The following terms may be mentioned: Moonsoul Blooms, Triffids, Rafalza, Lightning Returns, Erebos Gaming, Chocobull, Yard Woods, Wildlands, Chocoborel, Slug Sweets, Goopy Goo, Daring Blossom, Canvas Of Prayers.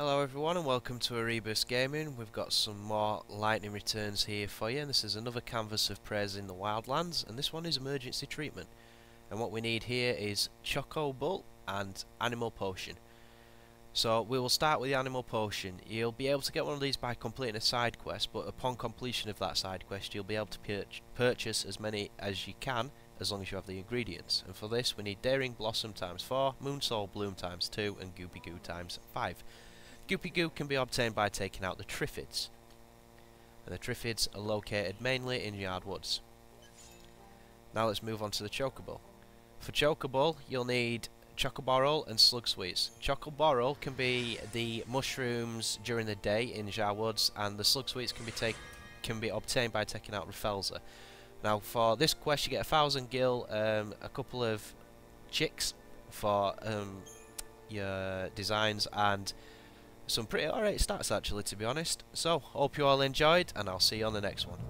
Hello everyone and welcome to Erebos Gaming. We've got some more Lightning Returns here for you, and this is another Canvas of Prayers in the Wildlands, and this one is Emergency Treatment. And what we need here is Chocobull and Animal Potion. So we will start with the Animal Potion. You'll be able to get one of these by completing a side quest, but upon completion of that side quest you'll be able to purchase as many as you can, as long as you have the ingredients. And for this we need Daring Blossom times 4, Moonsoul Bloom times 2 and Goopy Goo times 5. Goopy Goo can be obtained by taking out the Triffids, and the Triffids are located mainly in Yard Woods. Now let's move on to the Chocobull. For Chocobull you'll need Chocoborel and Slug Sweets. Chocoborel can be the mushrooms during the day in Yard Woods, and the Slug Sweets can be obtained by taking out Rafalza. Now for this quest you get 1,000 gil, a couple of chicks for your designs, and some pretty alright stats actually, to be honest. So hope you all enjoyed, and I'll see you on the next one.